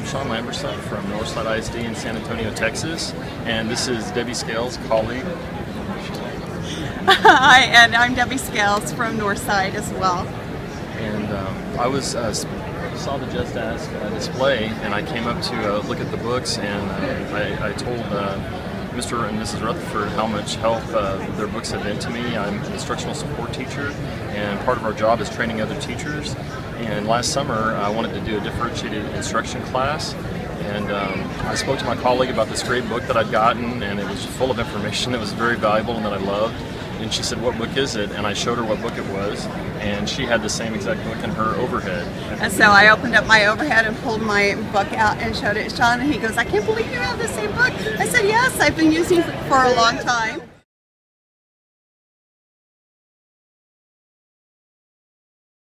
I'm Shawn Lamberson from Northside ISD in San Antonio, Texas, and this is Debbie Scales calling. Hi, and I'm Debbie Scales from Northside as well. And I was saw the Just Ask display, and I came up to look at the books, and I told Mr. and Mrs. Rutherford how much help their books have been to me. I'm an instructional support teacher, and part of our job is training other teachers. And last summer I wanted to do a differentiated instruction class, and I spoke to my colleague about this great book that I'd gotten, and it was full of information that was very valuable and that I loved. And she said, "What book is it?" And I showed her what book it was, and she had the same exact book in her overhead. And so I opened up my overhead and pulled my book out and showed it to Shawn, and he goes, "I can't believe you have the same book." I said, "Yes, I've been using it for a long time."